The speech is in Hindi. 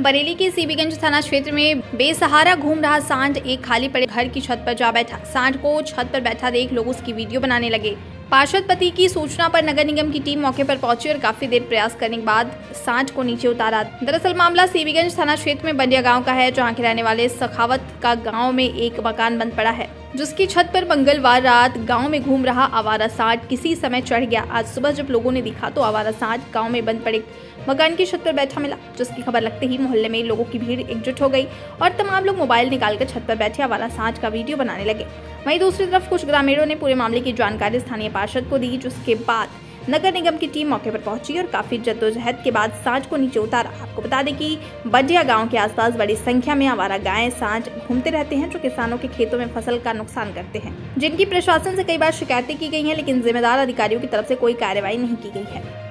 बरेली के सीबीगंज थाना क्षेत्र में बेसहारा घूम रहा सांड एक खाली पड़े घर की छत पर जा बैठा। सांड को छत पर बैठा देख लोग उसकी वीडियो बनाने लगे। पार्षद पति की सूचना पर नगर निगम की टीम मौके पर पहुंची और काफी देर प्रयास करने के बाद सांड को नीचे उतारा। दरअसल मामला सीबीगंज थाना क्षेत्र में बंडिया गांव का है, जहां के रहने वाले सखावत का गांव में एक मकान बंद पड़ा है, जिसकी छत पर मंगलवार रात गांव में घूम रहा आवारा सांड किसी समय चढ़ गया। आज सुबह जब लोगों ने देखा तो आवारा सांड गांव में बंद पड़े मकान की छत पर बैठा मिला, जिसकी खबर लगते ही मोहल्ले में लोगों की भीड़ एकजुट हो गई और तमाम लोग मोबाइल निकालकर छत पर बैठे आवारा सांड का वीडियो बनाने लगे। वहीं दूसरी तरफ कुछ ग्रामीणों ने पूरे मामले की जानकारी स्थानीय पार्षद को दी, जिसके बाद नगर निगम की टीम मौके पर पहुंची और काफी जद्दोजहद के बाद सांड को नीचे उतारा। आपको बता दें कि बंडिया गांव के आसपास बड़ी संख्या में आवारा गायें सांड घूमते रहते हैं, जो किसानों के खेतों में फसल का नुकसान करते हैं, जिनकी प्रशासन से कई बार शिकायतें की गई हैं, लेकिन जिम्मेदार अधिकारियों की तरफ से कोई कार्रवाई नहीं की गई है।